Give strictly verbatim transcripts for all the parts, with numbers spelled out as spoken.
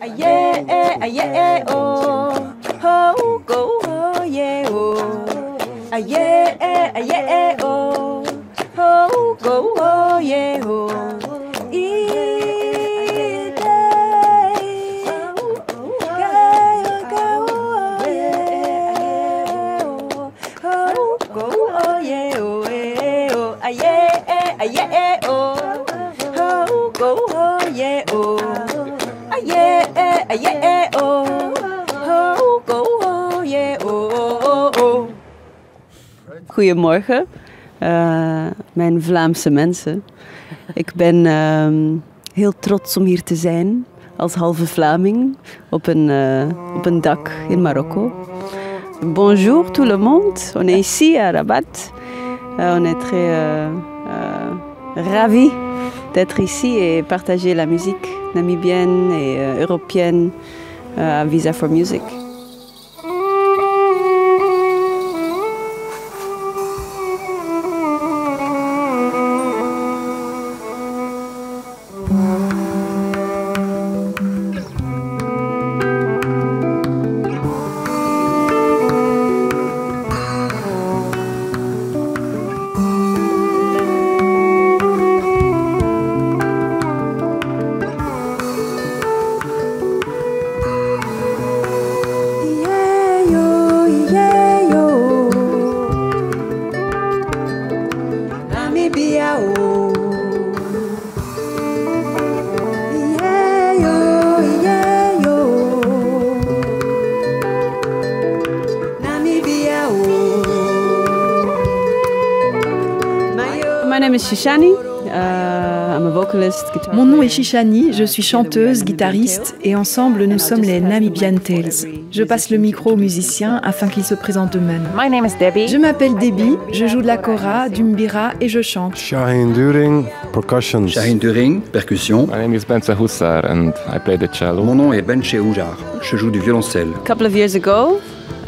Aye, aye, aye, oh, oh, go, oh, yeah, oh. Aye, aye, aye, oh, oh, go, oh, yeah, oh. Yeah, oh, oh, oh, yeah, oh, oh. Goedemorgen, uh, mijn Vlaamse mensen. Ik ben uh, heel trots om hier te zijn, als halve Vlaming, op een, uh, op een dak in Marokko. Bonjour tout le monde, on est ici à Rabat. Uh, on est très uh, uh, ravis d'être ici et partager la musique namibienne et euh, européenne à euh, Visa for Music. Mon nom est Shishani, je suis chanteuse, guitariste et ensemble nous sommes les Namibian Tales. Je passe le micro aux musiciens afin qu'ils se présentent eux-mêmes. Je m'appelle Debbie, je joue de la kora, du mbira et je chante. Shaheen During, percussions. Shaheen During, percussion. My name is Ben Shehoujar and I play the cello. Mon nom est Ben Shehoujar, je joue du violoncelle. A couple of years ago,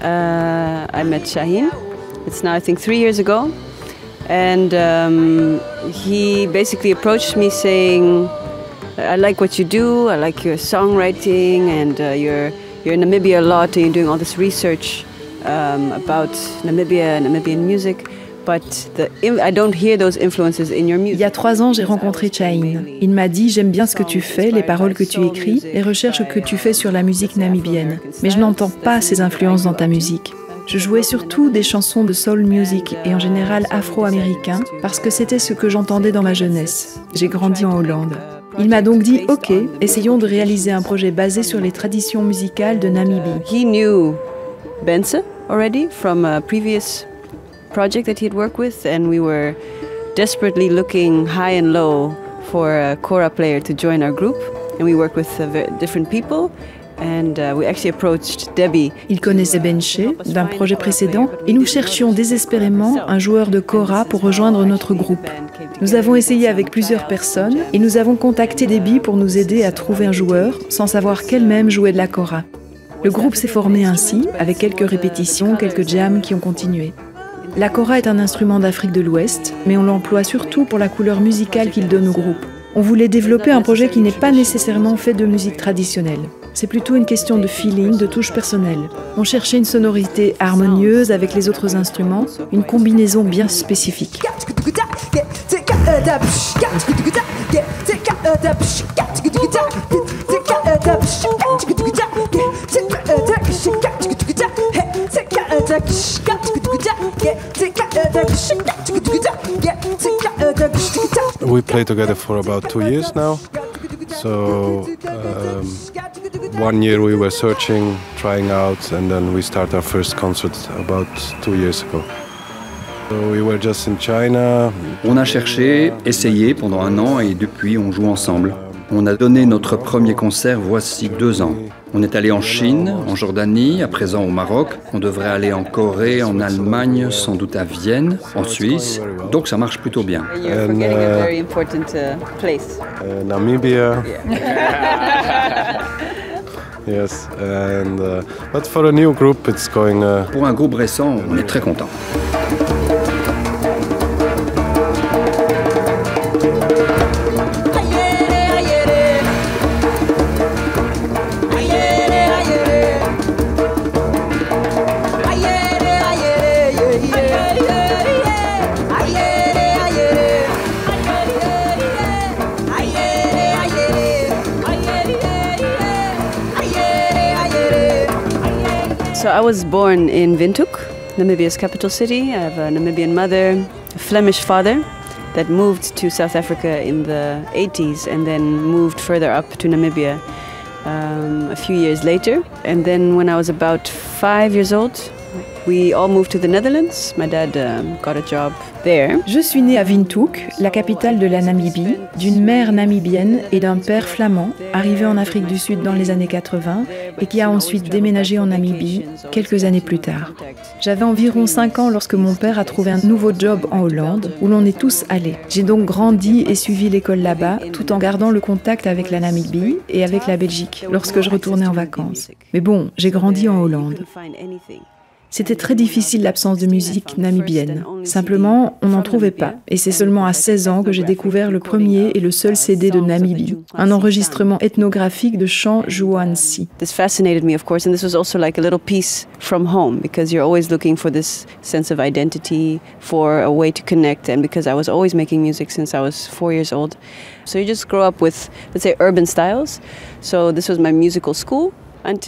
uh, I met Shaheen. It's now I think three years ago. And um, he basically approached me saying, I like what you do, I like your songwriting, and uh, you're, you're in Namibia a lot, and you're doing all this research um, about Namibia and Namibian music. But the, I don't hear those influences in your music. Il y a trois ans, j'ai rencontré Shaheen. Il m'a dit, j'aime bien ce que tu fais, les paroles que tu écris, les recherches que tu fais sur la musique namibienne, mais je n'entends pas ces influences dans ta musique. Je jouais surtout des chansons de soul music et en général afro-américain parce que c'était ce que j'entendais dans ma jeunesse. J'ai grandi en Hollande. Il m'a donc dit, ok, essayons de réaliser un projet basé sur les traditions musicales de Namibie. He knew Bense already from a previous project that he had worked with, and we were desperately looking high and low for a kora player to join our group, and we worked with different people. And, uh, we actually approached Debbie. Il connaissait Ben Sheh d'un projet précédent et nous cherchions désespérément un joueur de kora pour rejoindre notre groupe. Nous avons essayé avec plusieurs personnes et nous avons contacté Debbie pour nous aider à trouver un joueur sans savoir qu'elle-même jouait de la kora. Le groupe s'est formé ainsi, avec quelques répétitions, quelques jams qui ont continué. La kora est un instrument d'Afrique de l'Ouest, mais on l'emploie surtout pour la couleur musicale qu'il donne au groupe. On voulait développer un projet qui n'est pas nécessairement fait de musique traditionnelle. C'est plutôt une question de feeling, de touche personnelle. On cherchait une sonorité harmonieuse avec les autres instruments, une combinaison bien spécifique. We play together for about two years now. So um, one year we were searching, trying out, and then we started our first concert about two years ago. So we were just in China. On a cherché, essayé pendant un an et depuis on joue ensemble. On a donné notre premier concert voici deux ans. On est allé en Chine, en Jordanie, à présent au Maroc. On devrait aller en Corée, en Allemagne, sans doute à Vienne, en Suisse. Donc ça marche plutôt bien. And, uh, Namibia. Yes, and uh, but for a new group, it's going. Uh... Pour un groupe récent, on est très content. So I was born in Windhoek, Namibia's capital city. I have a Namibian mother, a Flemish father that moved to South Africa in the eighties and then moved further up to Namibia um, a few years later. And then when I was about five years old, we all moved to the Netherlands. My dad um, got a job there. Je suis née à Windhoek, la capitale de la Namibie, d'une mère namibienne et d'un père flamand, arrivé en Afrique du Sud dans les années quatre-vingts et qui a ensuite déménagé en Namibie quelques années plus tard. J'avais environ cinq ans lorsque mon père a trouvé un nouveau job en Hollande, où l'on est tous allés. J'ai donc grandi et suivi l'école là-bas, tout en gardant le contact avec la Namibie et avec la Belgique, lorsque je retournais en vacances. Mais bon, j'ai grandi en Hollande. C'était très difficile l'absence de musique namibienne. Simplement, on n'en trouvait pas. Et c'est seulement à seize ans que j'ai découvert le premier et le seul C D de Namibie, un enregistrement ethnographique de chants Juan Si. This fascinated me, of course, and this was also like a little piece from home, because you're always looking for this sense of identity, for a way to connect, and because I was always making music since I was four years old. So you just grow up with, let's say, urban styles. So this was my musical school.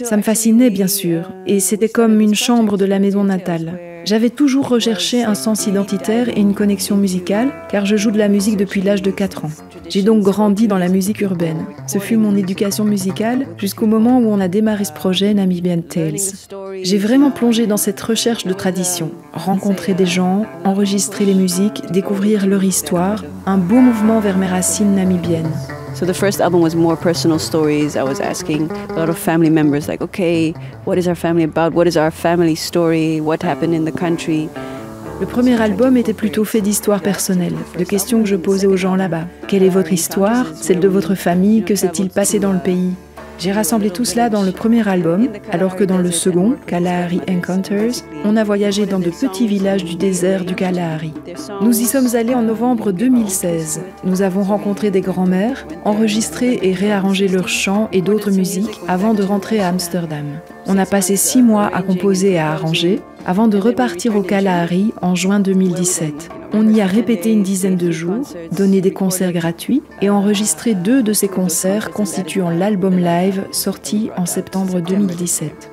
Ça me fascinait, bien sûr, et c'était comme une chambre de la maison natale. J'avais toujours recherché un sens identitaire et une connexion musicale, car je joue de la musique depuis l'âge de quatre ans. J'ai donc grandi dans la musique urbaine. Ce fut mon éducation musicale jusqu'au moment où on a démarré ce projet Namibian Tales. J'ai vraiment plongé dans cette recherche de tradition, rencontrer des gens, enregistrer les musiques, découvrir leur histoire, un beau mouvement vers mes racines namibiennes. So the first album was more personal stories. I was asking a lot of family members, like, okay, what is our family about? What is our family story? What happened in the country? Le premier album était plutôt fait d'histoires personnelles, de questions que je posais aux gens là-bas. Quelle est votre histoire? Celle de votre famille? Que s'est-il passé dans le pays? J'ai rassemblé tout cela dans le premier album, alors que dans le second, Kalahari Encounters, on a voyagé dans de petits villages du désert du Kalahari. Nous y sommes allés en novembre deux mille seize. Nous avons rencontré des grands-mères, enregistré et réarrangé leurs chants et d'autres musiques avant de rentrer à Amsterdam. On a passé six mois à composer et à arranger, avant de repartir au Kalahari en juin deux mille dix-sept. On y a répété une dizaine de jours, donné des concerts gratuits et enregistré deux de ces concerts constituant l'album live sorti en septembre deux mille dix-sept.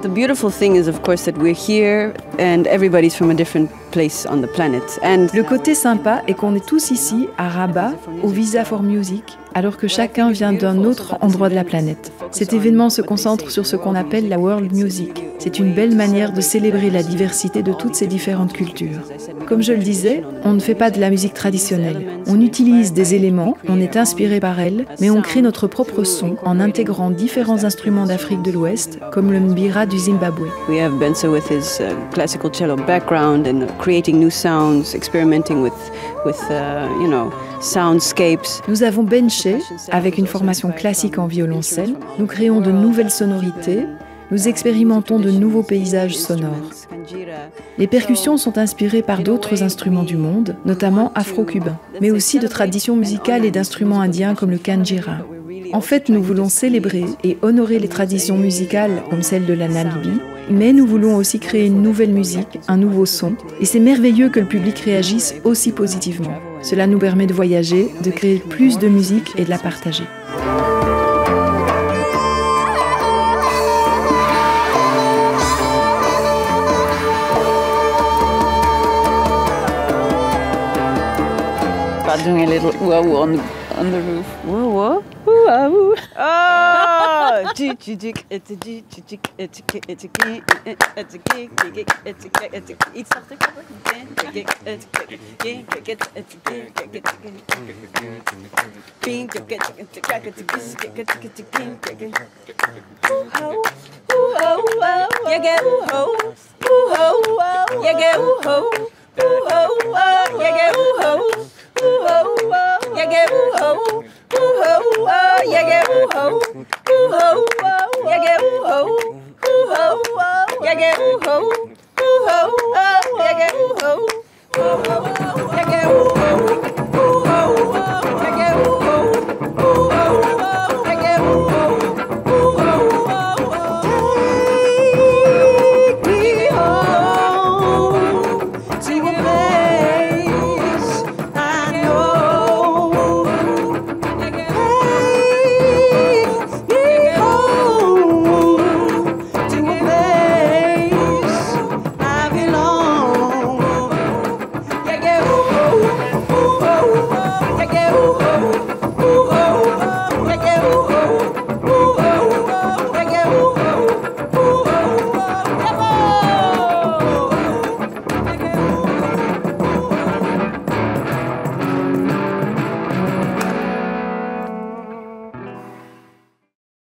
The beautiful thing is, of course, that we're here and everybody's from a different place on the planet. And le côté sympa est qu'on est tous ici à Rabat au Visa for Music, alors que chacun vient d'un autre endroit de la planète. Cet événement se concentre sur ce qu'on appelle la world music. C'est une belle manière de célébrer la diversité de toutes ces différentes cultures. Comme je le disais, on ne fait pas de la musique traditionnelle. On utilise des éléments, on est inspiré par elle, mais on crée notre propre son en intégrant différents instruments d'Afrique de l'Ouest, comme le mbira du Zimbabwe. We have Benso with his uh, classical cello background and creating new sounds, experimenting with with uh, you know, soundscapes. Nous avons Ben Sheh, avec une formation classique en violoncelle. Nous créons de nouvelles sonorités. Nous expérimentons de nouveaux paysages sonores. Les percussions sont inspirées par d'autres instruments du monde, notamment afro-cubains, mais aussi de traditions musicales et d'instruments indiens comme le kanjira. En fait, nous voulons célébrer et honorer les traditions musicales comme celle de la Namibie, mais nous voulons aussi créer une nouvelle musique, un nouveau son, et c'est merveilleux que le public réagisse aussi positivement. Cela nous permet de voyager, de créer plus de musique et de la partager. Doing a little whoa on the on the roof. Whoa whoa whoa whoa. Oh, tick tick tick tick tick tick tick tick tick. Oh, yeah, yeah, oh, oh.